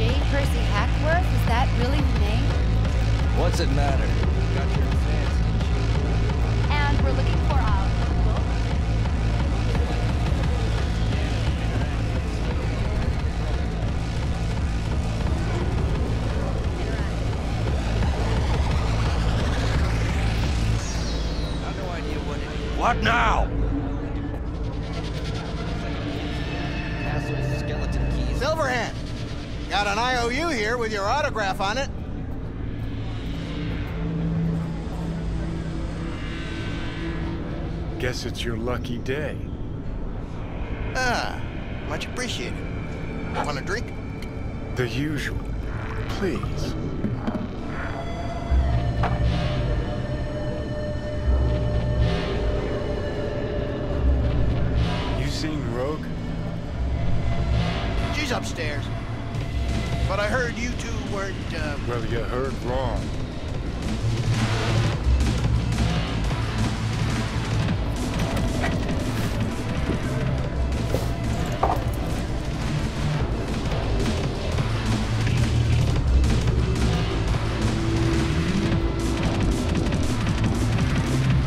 Jay Percy Hackworth? Is that really the name? What's it matter? You got your fans. And we're looking for our book. I've no idea what it is. What now? Castle's skeleton keys. Silverhand! Got an IOU here with your autograph on it. Guess it's your lucky day. Ah, much appreciated. Want a drink? The usual, please. You seen Rogue? She's upstairs. But I heard you two weren't, Well, you heard wrong.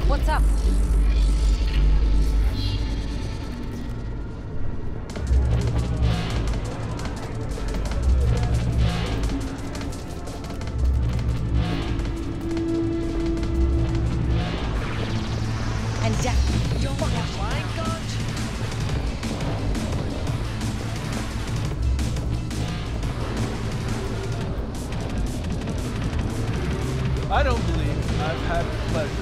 What's up? I don't believe I've had the pleasure.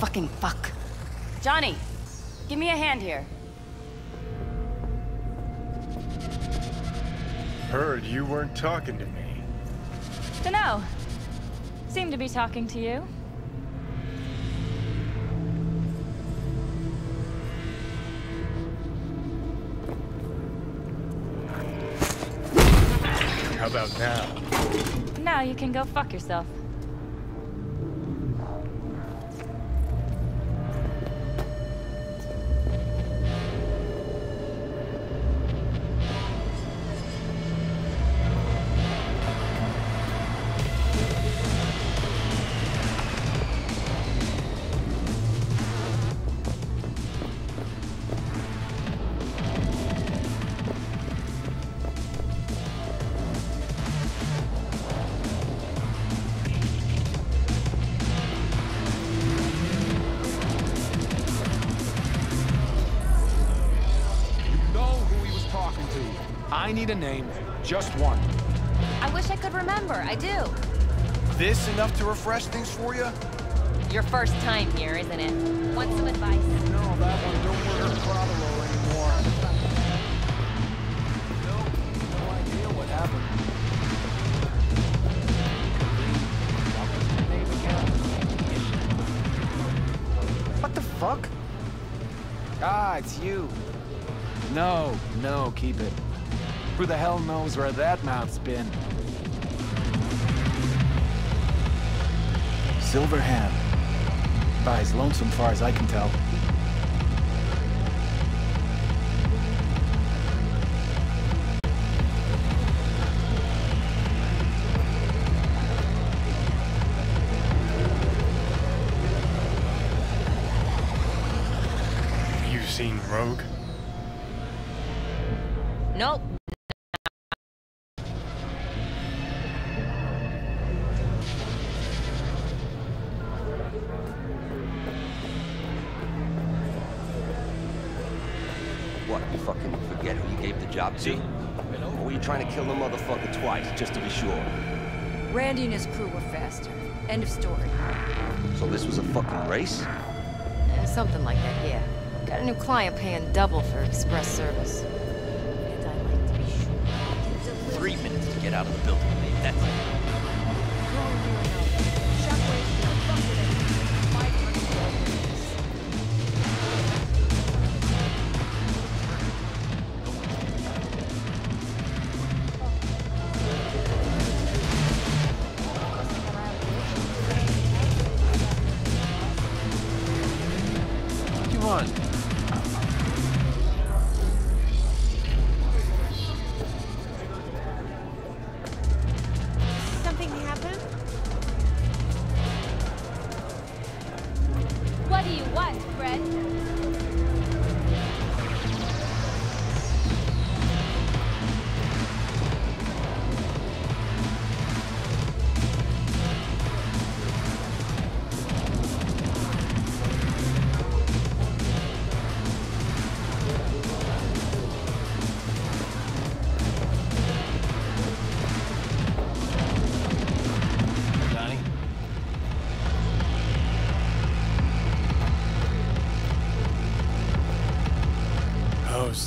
Fucking fuck. Johnny, give me a hand here. Heard you weren't talking to me. Dunno. Seemed to be talking to you. How about now? Now you can go fuck yourself. I need a name, just one. I wish I could remember, I do. This enough to refresh things for you? Your first time here, isn't it? Want some advice? No, that one, don't worry about Protolo anymore. No idea what happened. What the fuck? Ah, it's you. No, keep it. Who the hell knows where that mouth's been? Silverhand. By his lonesome, far as I can tell. You seen Rogue? Nope. What, you fucking forget who you gave the job to? Or were you trying to kill the motherfucker twice, just to be sure? Randy and his crew were faster. End of story. So this was a fucking race? Something like that, yeah. Got a new client paying double for express service. And I'd like to be sure. 3 minutes to get out of the building, babe. That's it.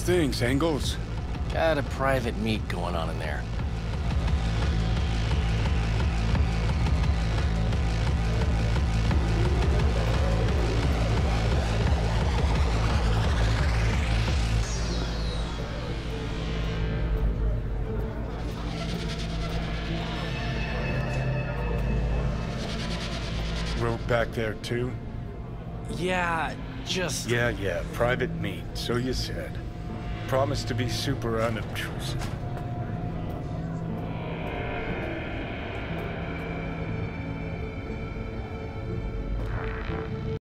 things, Angles. Got a private meet going on in there. Rogue back there, too? Yeah, just... Yeah, private meet, so you said. Promise to be super unobtrusive.